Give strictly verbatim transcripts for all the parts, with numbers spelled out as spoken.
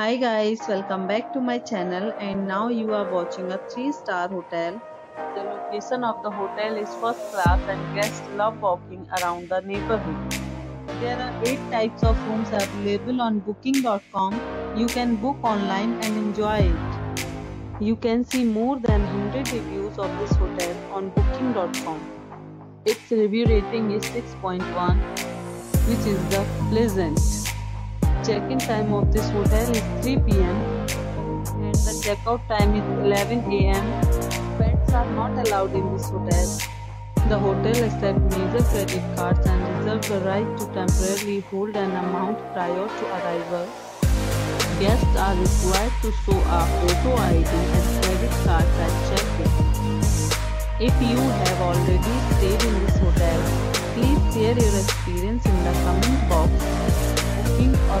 Hi guys, welcome back to my channel, and now you are watching a three star hotel. The location of the hotel is first class and guests love walking around the neighborhood. There are eight types of rooms available on booking dot com. You can book online and enjoy it. You can see more than one hundred reviews of this hotel on booking dot com. Its review rating is six point one, which is the pleasant. Check-in time of this hotel is three p m and the checkout time is eleven a m Pets are not allowed in this hotel. The hotel accepts major credit cards and reserves the right to temporarily hold an amount prior to arrival. Guests are required to show a photo I D and credit cards at check-in. If you have already stayed in this hotel, please share your experience in the comment box. For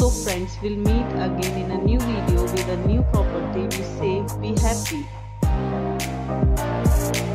So friends, we'll meet again in a new video with a new property. We say be happy.